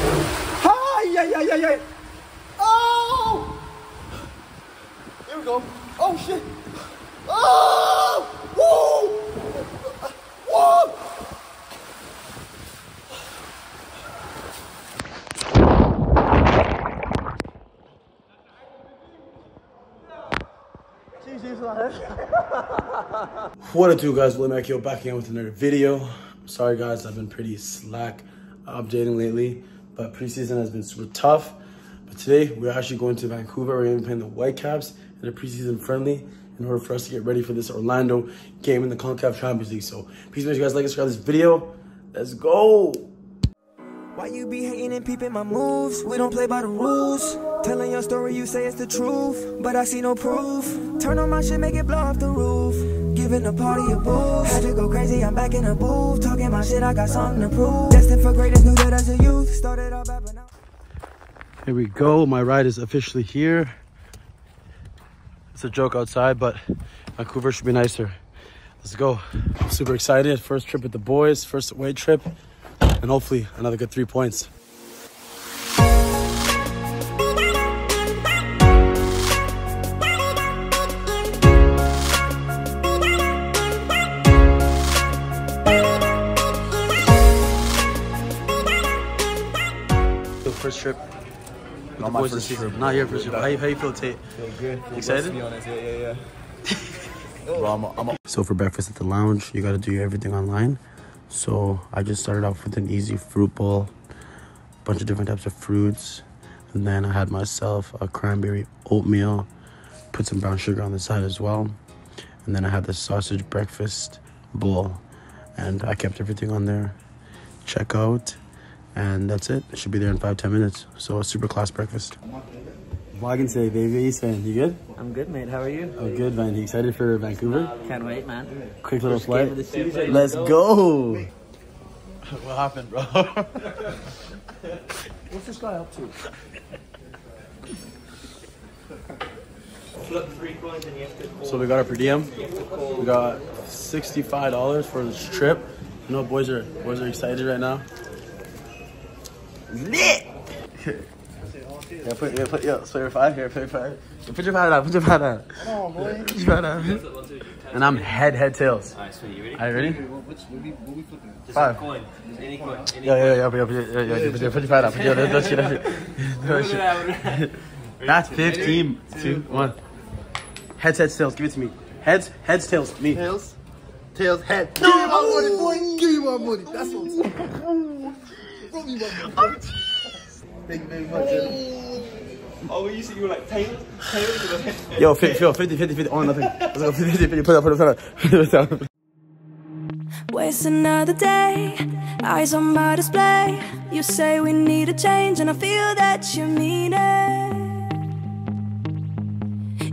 Hi! Oh! Here we go. Oh shit! Oh! Woo! Whoa! What up, guys? William Akio back again with another video. Sorry, guys, I've been pretty slack updating lately, but preseason has been super tough. But today, we're actually going to Vancouver. We're going to be playing the Whitecaps in a preseason friendly in order for us to get ready for this Orlando game in the Concacaf Champions League. So, please make sure you guys like and subscribe to this video. Let's go! Why you be hating and peeping my moves? We don't play by the rules. Telling your story, you say it's the truth, but I see no proof. Turn on my shit, make it blow off the roof. Giving the party a boost. Had to go crazy, I'm back in the booth. Talking my shit, I got something to prove. Destined for greatness, knew that as a youth. Started all bad, but now. Here we go, my ride is officially here. It's a joke outside, but Vancouver should be nicer. Let's go. I'm super excited. First trip with the boys, first away trip. And hopefully another good 3 points. So first trip with the boys this season. Not here first trip. How you feel, Tate? Feel good. Excited? Yeah. So for breakfast at the lounge, you got to do everything online. So I just started off with an easy fruit bowl, a bunch of different types of fruits, and then I had myself a cranberry oatmeal, put some brown sugar on the side as well, and then I had the sausage breakfast bowl, and I kept everything on there. Check out, and that's it. It should be there in 5–10 minutes. So a super class breakfast. Vlogging today, baby. What are you saying? You good? I'm good, mate. How are you? I'm good, man. You excited for Vancouver? Can't wait, man. Quick little flight. Let's go. What happened, bro? What's this guy up to? So we got our per diem. We got $65 for this trip. You know, boys are excited right now. Lit. Yeah, put your five. Put your five down. Oh, boy. Put your five down. And I'm head tails. All right, sweet. You ready? Are you ready? What we flipping? Five. Coin. Any coin. Yeah. Put your five down. That's it. That's 15. 2, 1. Heads, tails. Give it to me. Heads, tails. Me. Tails, head. Give me my money, boy. Give me my money. That's what I'm saying. I'm cheating. Thank you very much. Oh, when you said you were like tail. Yo, 50, oh, nothing. Let's go, 50, put it up. Waste another day, eyes on my display. You say we need a change, and I feel that you mean it.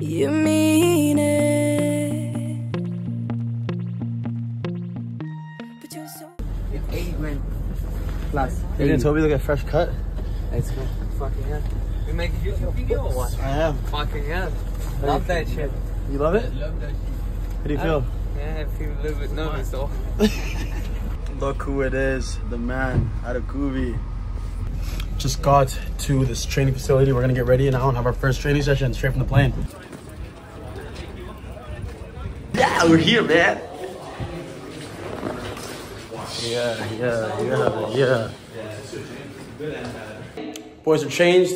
You mean it. But you're so. You have 80 grand plus. You didn't tell me to get a fresh cut? It's good. Fucking hell. You make a YouTube video or what? I am. Fucking hell. Love that shit. You love it? I love that shit. How do you feel? Yeah, I feel a little bit nervous though. Look who it is. The man out of Vancouver. Just got to this training facility. We're going to get ready now and have our first training session straight from the plane. Yeah, we're here, man. Yeah. Boys are changed,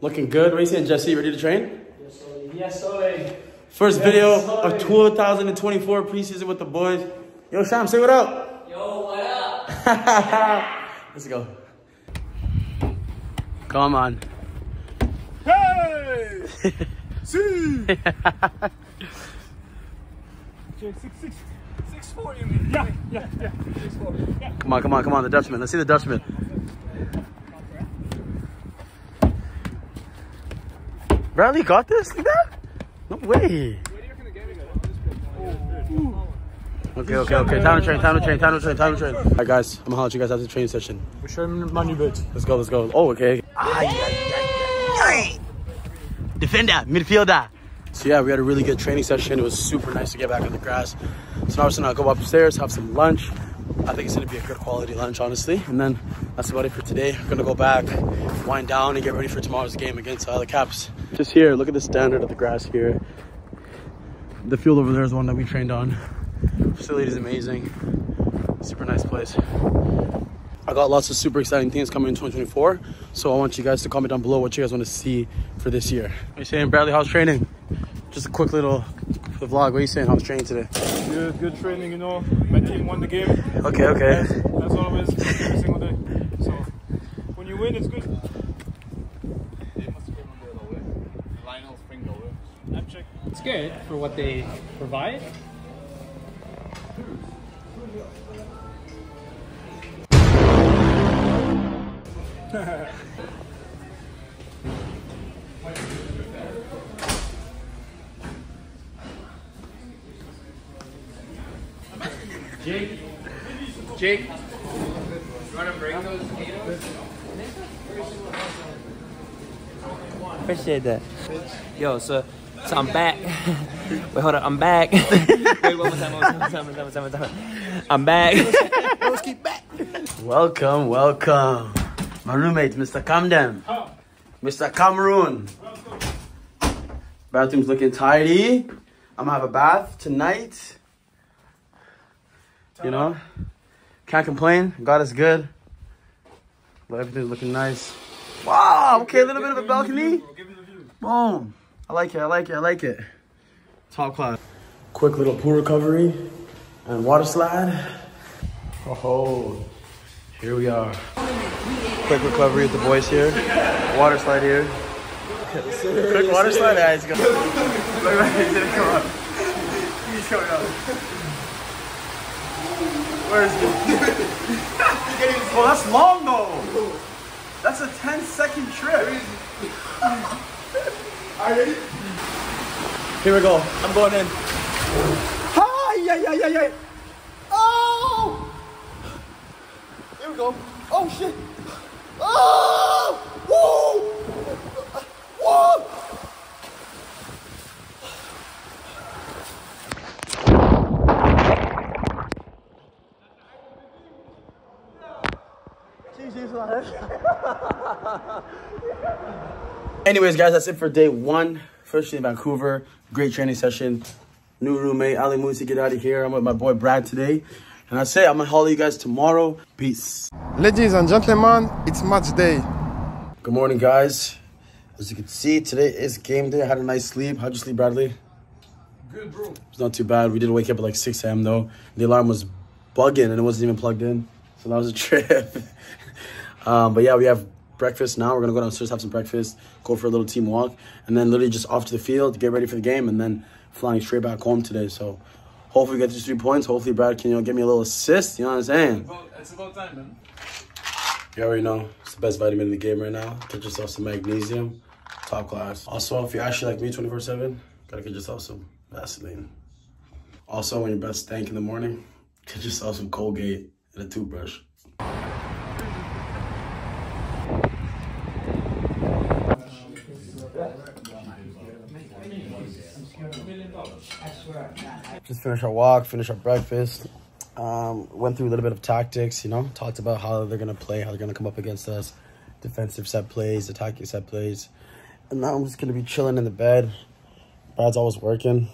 looking good. What are you saying, Jesse? Ready to train? Yes, sir. First video of 2024 preseason with the boys. Yo, Sham, say what up. Yo, what up? Let's go. Come on. Hey! See! 6'4", you mean? Yeah. 6'4". Yeah. Come on, the Dutchman. Let's see the Dutchman. Bradley got this? Like that? No way. Okay. Time to train. All right, guys. I'm going to holler at you guys after the training session. We're showing my new boots. Let's go. Oh, okay. Defender, midfielder. So, yeah, we had a really good training session. It was super nice to get back on the grass. So, now we're going to go upstairs, have some lunch. I think it's going to be a good quality lunch, honestly. And then that's about it for today. I'm going to go back, wind down, and get ready for tomorrow's game against the Caps. Just here, look at the standard of the grass here. The field over there is one that we trained on. Facility is amazing. Super nice place. I got lots of super exciting things coming in 2024. So I want you guys to comment down below what you guys want to see for this year. What are you saying, Bradley? How's training? Just a quick little vlog. What are you saying? How's training today? Good, good training, you know. My team won the game. Okay, okay. That's always every single day. So when you win, it's good. They must have been Lionel Springfield. I've checked. It's good for what they provide. Jake, Jake, you want to bring those potatoes? Appreciate that. Yo, so I'm back. Wait, hold on, I'm back. Wait, one more time. I'm back. Let's keep back. Welcome, welcome. My roommate, Mr. Camden. Oh. Mr. Cameroon. Bathroom's looking tidy. I'm gonna have a bath tonight. You know, can't complain. God is good. But everything's looking nice. Wow, okay, a little bit of a balcony. Boom. I like it, I like it, I like it. Top class. Quick little pool recovery and water slide. Oh, here we are. Quick recovery with the boys here. Water slide here. Quick water slide. Guys, go. Come on. He's coming up. Where is he? Oh, that's long though. That's a 10-second trip. Here we go. I'm going in. Hi! Yeah. Oh! Here we go. Oh shit! Oh! Woo! Anyways, guys, that's it for day one. First day in Vancouver. Great training session. New roommate, Ali Musi, get out of here. I'm with my boy Brad today. And I say, I'm gonna holler you guys tomorrow. Peace. Ladies and gentlemen, it's match day. Good morning, guys. As you can see, today is game day. I had a nice sleep. How'd you sleep, Bradley? Good, bro. It's not too bad. We did wake up at like 6 a.m. though. The alarm was bugging and it wasn't even plugged in. So that was a trip. But yeah, we have breakfast now. We're gonna go downstairs, have some breakfast, go for a little team walk, and then literally just off to the field, get ready for the game, and then flying straight back home today. So hopefully we get these 3 points. Hopefully Brad can, you know, give me a little assist. You know what I'm saying? It's about time, man. You already know. It's the best vitamin in the game right now. Get yourself some magnesium. Top class. Also, if you're actually like me 24/7, gotta get yourself some Vaseline. Also, when your breath stank in the morning, get yourself some Colgate and a toothbrush. Just finished our walk, finished our breakfast, went through a little bit of tactics, you know, talked about how they're going to play, how they're going to come up against us, defensive set plays, attacking set plays. And now I'm just going to be chilling in the bed. Brad's always working.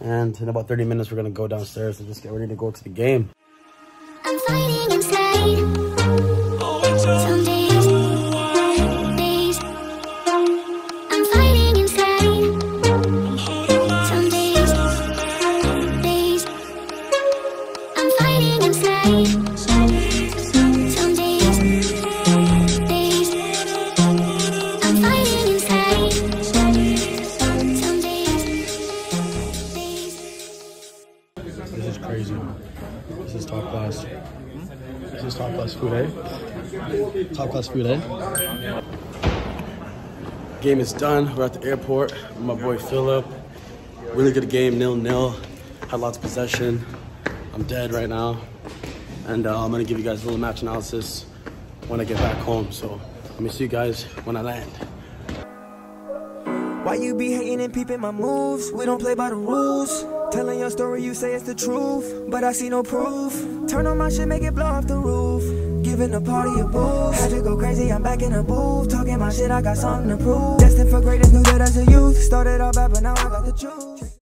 And in about 30 minutes, we're going to go downstairs and just get ready to go to the game. I'm fighting inside. Oh, it's someday. Top class food, eh? Game is done. We're at the airport with my boy Philip. Really good game, 0-0. Had lots of possession. I'm dead right now. And I'm gonna give you guys a little match analysis when I get back home. So let me see you guys when I land. Why you be hating and peeping my moves? We don't play by the rules. Telling your story, you say it's the truth, but I see no proof. Turn on my shit, make it blow off the roof. Giving the party a boost. Had to go crazy, I'm back in the booth. Talking my shit, I got something to prove. Destined for greatness, knew that as a youth. Started all bad, but now I got the juice.